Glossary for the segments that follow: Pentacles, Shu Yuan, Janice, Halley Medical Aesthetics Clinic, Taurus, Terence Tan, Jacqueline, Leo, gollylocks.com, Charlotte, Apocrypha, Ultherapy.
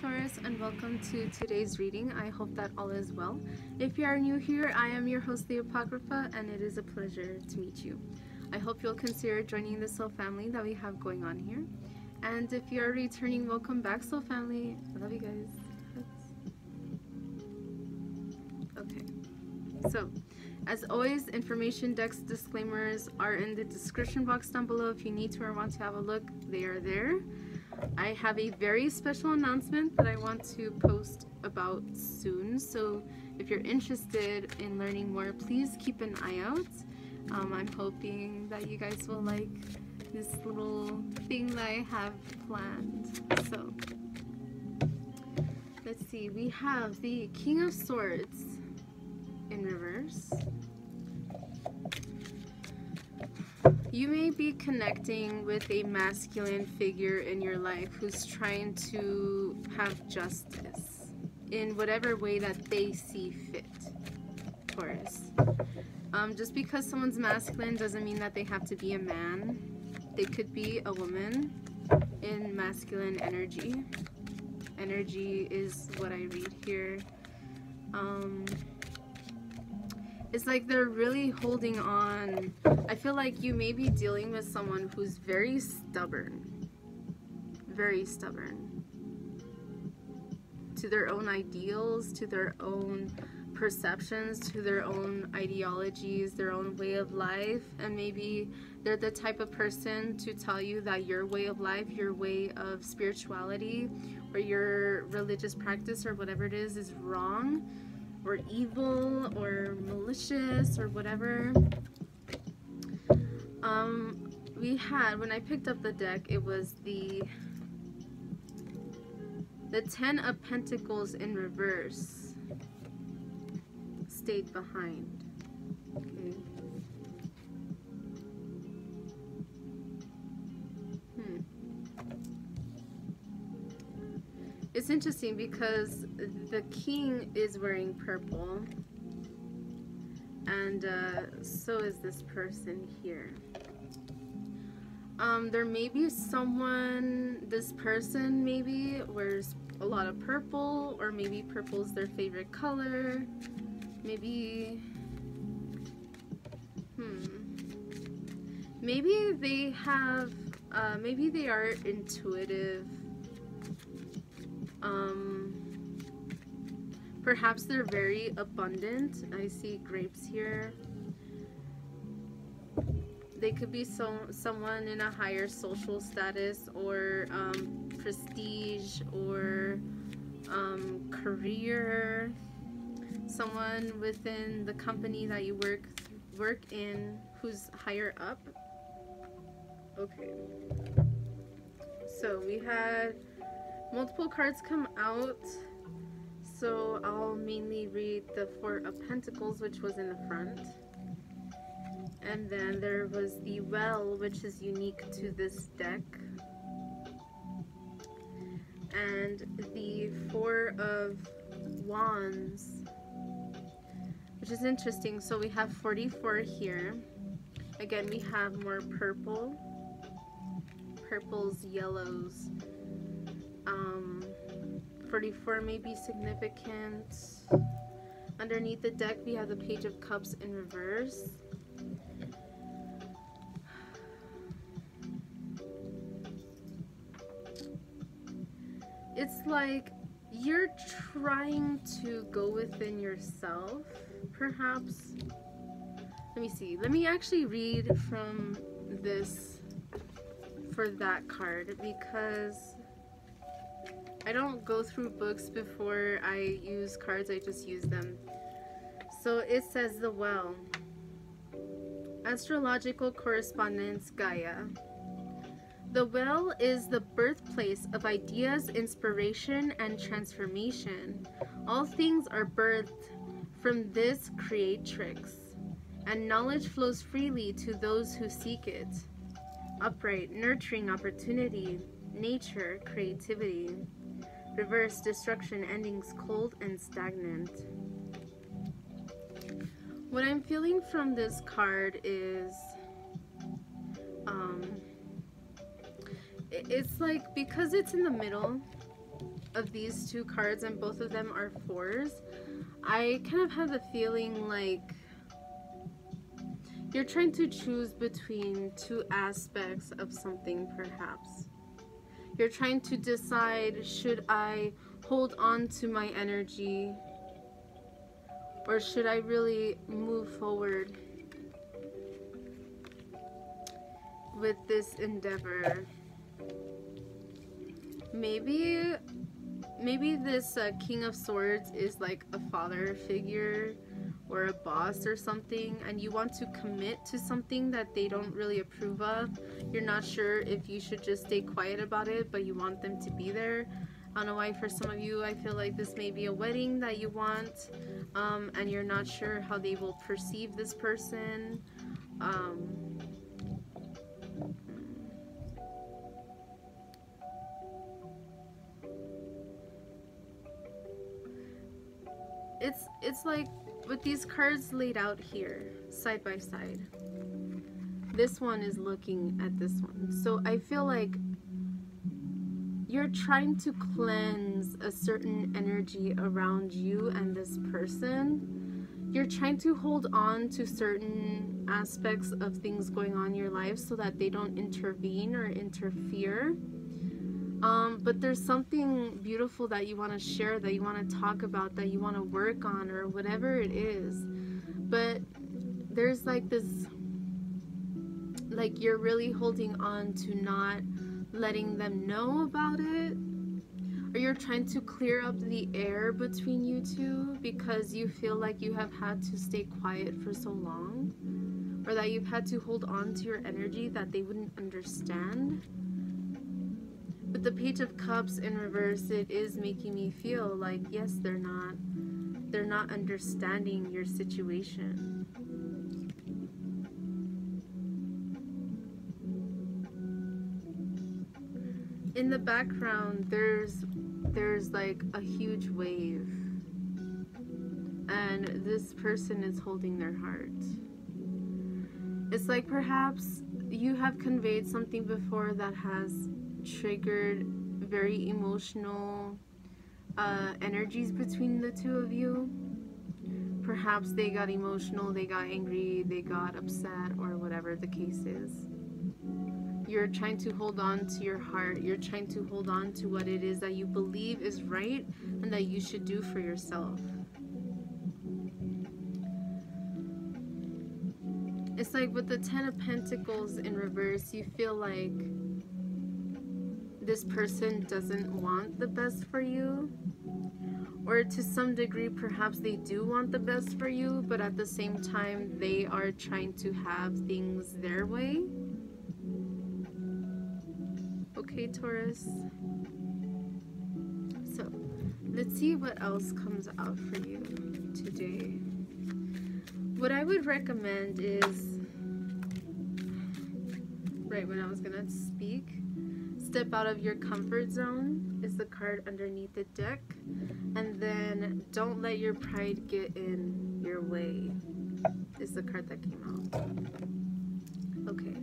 Taurus, and welcome to today's reading. I hope that all is well. If you are new here, I am your host, the Apocrypha, and it is a pleasure to meet you. I hope you'll consider joining the Soul Family that we have going on here. And if you are returning, welcome back, Soul Family. I love you guys. Okay, so as always, information decks, disclaimers are in the description box down below. If you need to or want to have a look, they are there. I have a very special announcement that I want to post about soon, so if you're interested in learning more, please keep an eye out. I'm hoping that you guys will like this little thing that I have planned. So let's see, we have the King of Swords in reverse. You may be connecting with a masculine figure in your life who's trying to have justice in whatever way that they see fit, Taurus. Just because someone's masculine doesn't mean that they have to be a man. They could be a woman in masculine energy. Energy is what I read here. It's like they're really holding on. I feel like you may be dealing with someone who's very stubborn. Very stubborn. To their own ideals, to their own perceptions, to their own ideologies, their own way of life. And maybe they're the type of person to tell you that your way of life, your way of spirituality, or your religious practice, or whatever it is wrong, or evil, or malicious, or whatever. We had, when I picked up the deck, it was the Ten of Pentacles in reverse stayed behind. Okay. It's interesting because the king is wearing purple, and so is this person here. There may be someone, this person maybe wears a lot of purple, or maybe purple's their favorite color. Maybe, maybe they have, maybe they are intuitive. Perhaps they're very abundant. I see grapes here. They could be someone in a higher social status, or prestige, or career. Someone within the company that you work in who's higher up. Okay. So we had multiple cards come out, so I'll mainly read the Four of Pentacles, which was in the front, and then there was the Well, which is unique to this deck, and the Four of Wands, which is interesting. So we have 44 here. Again, we have more purple, purples, yellows. 44 may be significant. Underneath the deck, we have the Page of Cups in reverse. It's like you're trying to go within yourself, perhaps. Let me see. Let me actually read from this for that card, because I don't go through books before I use cards, I just use them. So it says, the Well. Astrological correspondence, Gaia. The Well is the birthplace of ideas, inspiration, and transformation. All things are birthed from this creatrix, and knowledge flows freely to those who seek it. Upright, nurturing opportunity, nature, creativity. Reverse, destruction, endings, cold and stagnant. What I'm feeling from this card is, it's like, because it's in the middle, of these two cards, and both of them are fours, I kind of have the feeling like you're trying to choose between two aspects of something, perhaps. You're trying to decide, should I hold on to my energy, or should I really move forward with this endeavor? Maybe this King of Swords is like a father figure or a boss or something, and you want to commit to something that they don't really approve of. You're not sure if you should just stay quiet about it, but you want them to be there. I don't know why, for some of you, I feel like this may be a wedding that you want, and you're not sure how they will perceive this person. It's like with these cards laid out here, side by side, this one is looking at this one. So I feel like you're trying to cleanse a certain energy around you and this person. You're trying to hold on to certain aspects of things going on in your life so that they don't intervene or interfere. But there's something beautiful that you want to share, that you want to talk about, that you want to work on, or whatever it is. But there's like this, like you're really holding on to not letting them know about it, or you're trying to clear up the air between you two because you feel like you have had to stay quiet for so long, or that you've had to hold on to your energy that they wouldn't understand. With the Page of Cups in reverse, it is making me feel like, yes, they're not understanding your situation. In the background, there's like a huge wave, and this person is holding their heart. It's like perhaps you have conveyed something before that has triggered very emotional energies between the two of you. Perhaps they got emotional, they got angry, they got upset, or whatever the case is. You're trying to hold on to your heart. You're trying to hold on to what it is that you believe is right and that you should do for yourself. It's like with the Ten of Pentacles in reverse, you feel like this person doesn't want the best for you, or to some degree perhaps they do want the best for you, but at the same time they are trying to have things their way. Okay, Taurus, so let's see what else comes out for you today. What I would recommend is, right when I was gonna speak, step out of your comfort zone is the card underneath the deck, and then don't let your pride get in your way is the card that came out. Okay,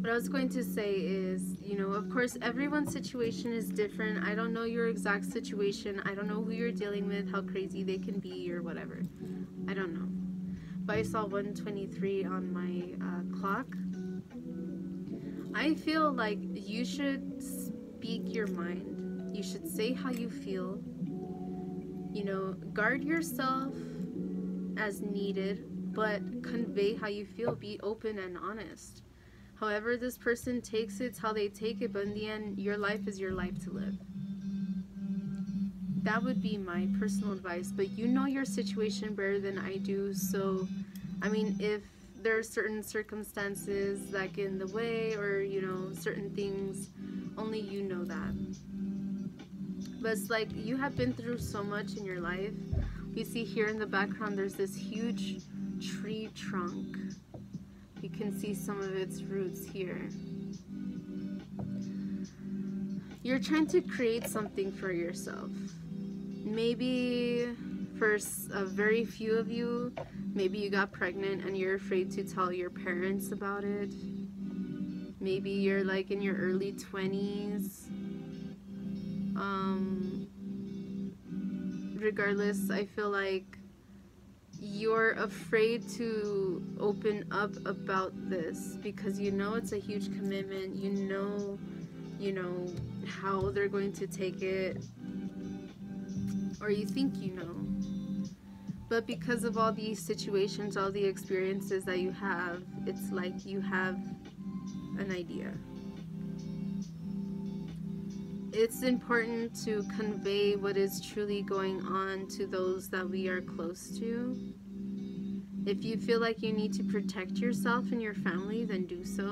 what I was going to say is, you know, of course everyone's situation is different. I don't know your exact situation. I don't know who you're dealing with, how crazy they can be or whatever. I don't know. But I saw 123 on my clock. I feel like you should speak your mind. You should say how you feel. You know, guard yourself as needed, but convey how you feel. Be open and honest. However this person takes it's how they take it, but in the end, your life is your life to live. That would be my personal advice, but you know your situation better than I do, so, I mean, if there are certain circumstances that get in the way, or you know, certain things, only you know that. But it's like you have been through so much in your life. You see here in the background there's this huge tree trunk. You can see some of its roots here. You're trying to create something for yourself. Maybe for a very few of you, maybe you got pregnant and you're afraid to tell your parents about it. Maybe you're like in your early 20s. regardless, I feel like you're afraid to open up about this because you know it's a huge commitment. You know how they're going to take it, or you think you know. But because of all these situations, all the experiences that you have, it's like you have an idea. It's important to convey what is truly going on to those that we are close to. If you feel like you need to protect yourself and your family, then do so.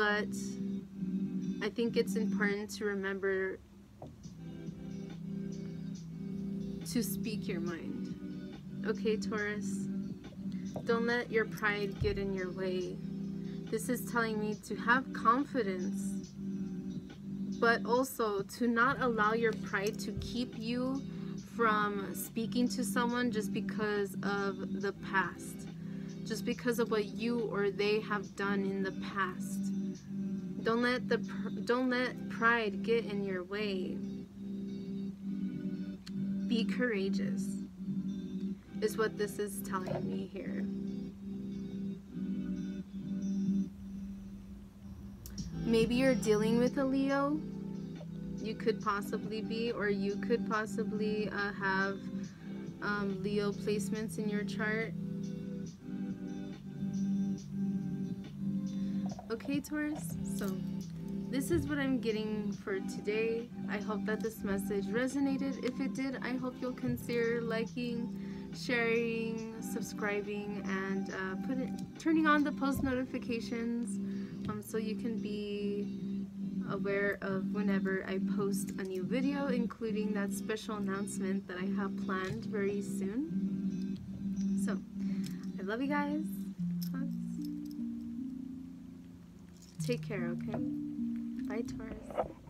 But I think it's important to remember to speak your mind. Okay, Taurus? Don't let your pride get in your way. This is telling me to have confidence, but also to not allow your pride to keep you from speaking to someone just because of the past, just because of what you or they have done in the past. Don't let pride get in your way. Be courageous is what this is telling me here. Maybe you're dealing with a Leo. You could possibly be, or you could possibly have Leo placements in your chart. Okay, Taurus, so this is what I'm getting for today. I hope that this message resonated. If it did, I hope you'll consider liking, sharing, subscribing, and turning on the post notifications so you can be aware of whenever I post a new video, including that special announcement that I have planned very soon. So, I love you guys. Take care, okay? Bye, Taurus.